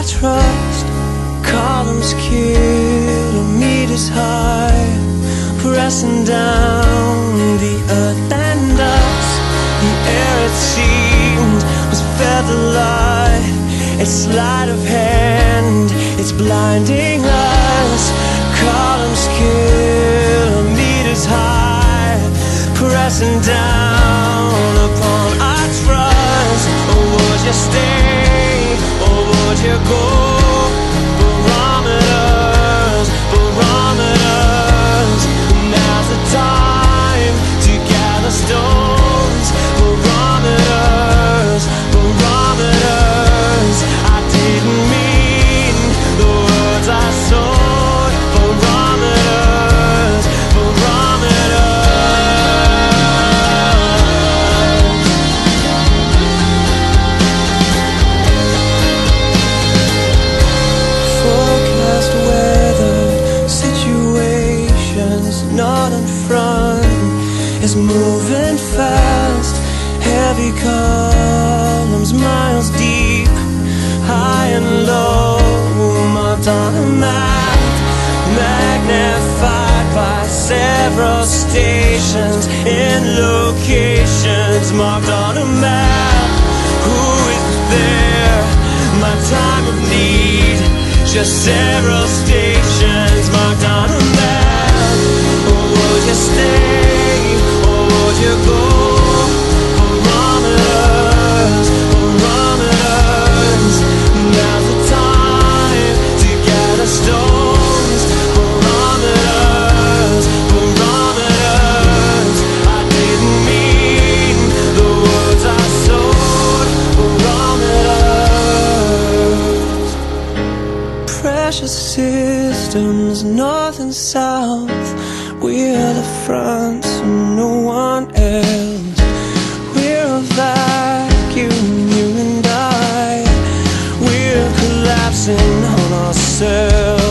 I trust. Columns kilometers high, pressing down the earth and us. The air, it seemed, was featherlight. It's sleight of hand, it's blinding us. Columns kilometers high, pressing down upon our trust. Oh, would you stay, or would you go? Barometers, barometers. Now's the time to gather stones. Barometers, barometers. I didn't mean the words I saw. Not in front is moving fast. Heavy columns, miles deep, high and low, marked on a map, magnified by several stations in locations marked on a map. Who is there? My time of need. Just several stations marked on a map. Would you stay, or would you go? Barometers, barometers. Now's the time to gather stones. Barometers, barometers. I didn't mean the words I said. Barometers. Precious systems, north and south. We're the front and no one else. We're a vacuum, you and I. We're collapsing on ourselves.